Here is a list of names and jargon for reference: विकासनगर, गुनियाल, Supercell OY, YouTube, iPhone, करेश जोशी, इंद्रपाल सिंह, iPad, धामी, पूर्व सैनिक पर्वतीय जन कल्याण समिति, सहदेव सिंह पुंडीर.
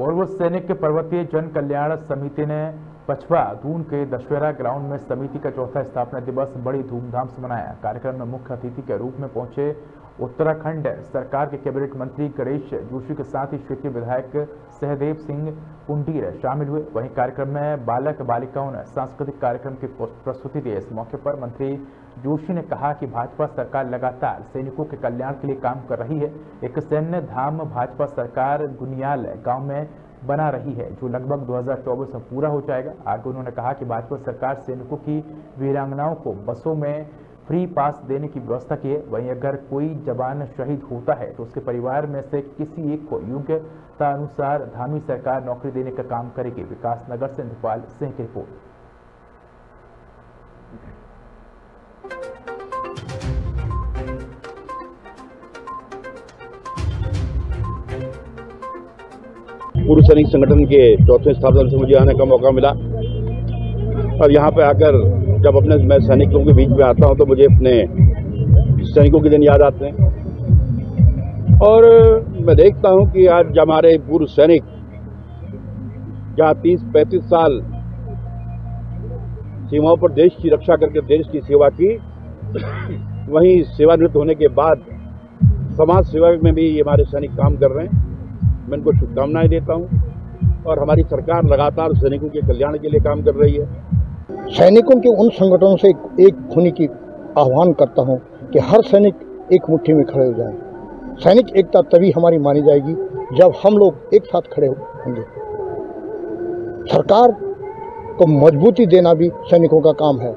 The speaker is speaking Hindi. पूर्व सैनिक पर्वतीय जन कल्याण समिति ने पचवा जून के दशहरा ग्राउंड में समिति का चौथा स्थापना दिवस बड़ी धूमधाम से मनाया। कार्यक्रम में मुख्य अतिथि के रूप में पहुंचे उत्तराखंड सरकार के कैबिनेट मंत्री करेश जोशी के साथ ही क्षेत्रीय विधायक सहदेव सिंह पुंडीर शामिल हुए। वहीं कार्यक्रम में बालक बालिकाओं ने सांस्कृतिक कार्यक्रम की प्रस्तुति दी। इस मौके पर मंत्री जोशी ने कहा कि भाजपा सरकार लगातार सैनिकों के कल्याण के लिए काम कर रही है। एक सैन्य धाम भाजपा सरकार गुनियाल गाँव में बना रही है जो लगभग 2024 में पूरा हो जाएगा। आगे उन्होंने कहा कि भाजपा सरकार सैनिकों की वीरांगनाओं को बसों में फ्री पास देने की व्यवस्था की है। वहीं अगर कोई जवान शहीद होता है तो उसके परिवार में से किसी एक को योग्यता अनुसार धामी सरकार नौकरी देने का काम करेगी। विकासनगर से इंद्रपाल सिंह की रिपोर्ट। पूर्व सैनिक संगठन के चौथे स्थापना से मुझे आने का मौका मिला और यहाँ पे आकर जब अपने मैं सैनिकों के बीच में आता हूँ तो मुझे अपने सैनिकों के दिन याद आते हैं और मैं देखता हूँ कि आज हमारे पूर्व सैनिक जहाँ 30-35 साल सीमाओं पर देश की रक्षा करके देश की सेवा की, वहीं सेवानिवृत्त होने के बाद समाज सेवा में भी हमारे सैनिक काम कर रहे हैं। मैं इनको शुभकामनाएं देता हूं और हमारी सरकार लगातार सैनिकों के कल्याण के लिए काम कर रही है। सैनिकों के उन संगठनों से एक होने की आह्वान करता हूं कि हर सैनिक एक मुट्ठी में खड़े हो जाएं। सैनिक एकता तभी हमारी मानी जाएगी जब हम लोग एक साथ खड़े होंगे। सरकार को मजबूती देना भी सैनिकों का काम है।